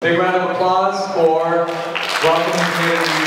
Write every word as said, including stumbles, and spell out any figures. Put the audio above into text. Big round of applause for welcoming